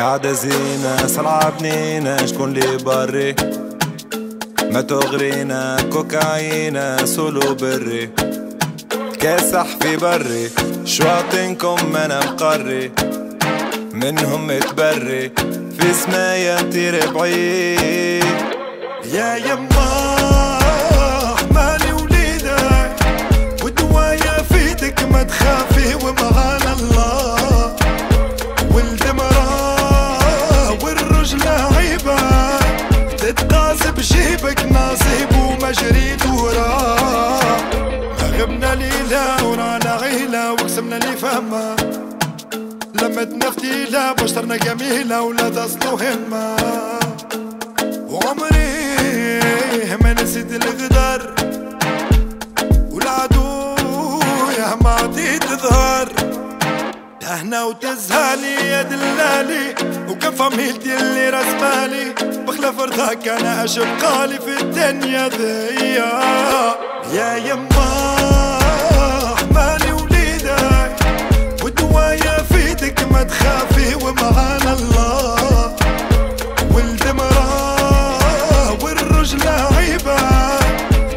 قاعدة زينة صلعة بنينة شكون لي بري ما تغرينا كوكايينا سولو بري كاسح في بري شواطنكم ما أنا مقري منهم متبري في سمايا نطير بعيد يا يما مالي وليدك والدوايا فيدك ما تخافي ومعانا الله بجيبك ناصب ومجري دورا غبنا ليلة ورانا غيلة وقسمنا لي فهمة لما تنفتيلة بشرنا جميلة ولا تصلو همة وعمري ما نسيت الغدر والعدو يا ما عطيت تظهر تهنا وتزهالي يا دلالي وكان فاميلتي اللي رسمالي بخلاف رضاك أنا أشقالي في الدنيا ذيا يا يما مالي وليدك والدوايا فيدك ما تخافي ومعانا الله والدمرة والرجلة عيبة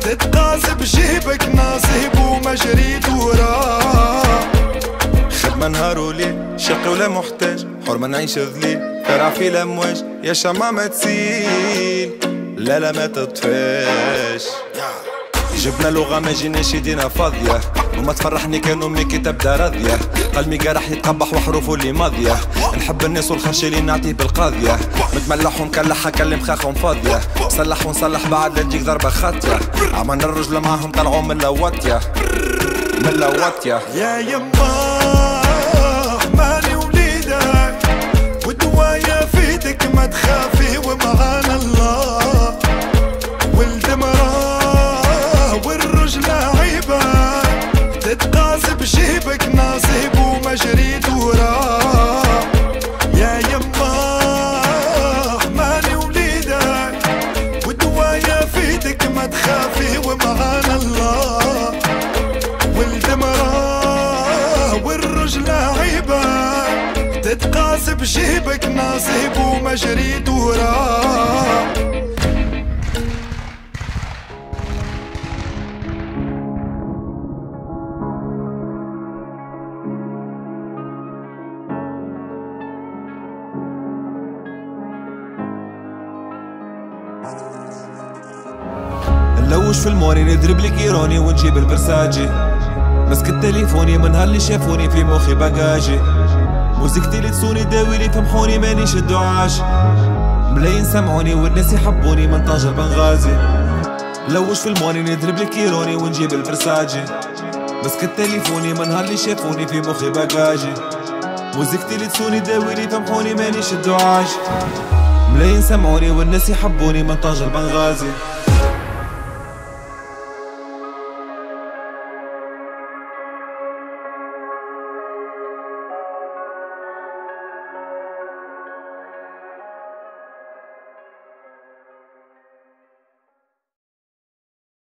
تتقاسي بجيبك ناصب ومجري دورا خدمة نهار وليل شقي ولا محتاج حر ما نعيش ذليل ترع في الأمواج يا شمعة ما تسيل لا لا ما تطفاش جبنا لغة ما جيناش يدينا فاضية وما تفرحني كان أمي كي تبدا راضية قلبي قرح يتقبح وحروفه اللي ماضية نحب الناس والخرش اللي نعطيه بالقاضية متملح ومكلح أكلم خاخهم فاضية صلح ونصلح بعد لا تجيك ضربة خاطية عملنا الرجلة معهم طلعوا من لواطية من لواطية يا يما فيدك ما تخافي ومعانا الله والدمرة والرجلة عيبة تتقاسي بجيبك ناصب ومجري دورا يا يما مالي وليدك والدوايا فيدك ما تخافي ومعانا الله والدمرة والرجلة عيبة تتقاسي بجيبك ناصب ومجري دورا. نلوج في الموري نضرب الكيروني ونجيب البرساجي مسك التليفوني من هاللي شافوني في مخي بقاجي موسيقتي اللي تسوني داويلي فمحوني مانيش الدعاش ملايين سمعوني والناس يحبوني من طنجة لبنغازي لوش في الموني نضرب الكيروني ونجيب الفرساجي مسكت تليفوني من هاللي شافوني في مخي بقاجي موسيقتي اللي تسوني داويلي فمحوني مانيش الدعاش ملايين سمعوني والناس يحبوني من طنجة لبنغازي.